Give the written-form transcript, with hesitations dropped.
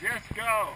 Just go.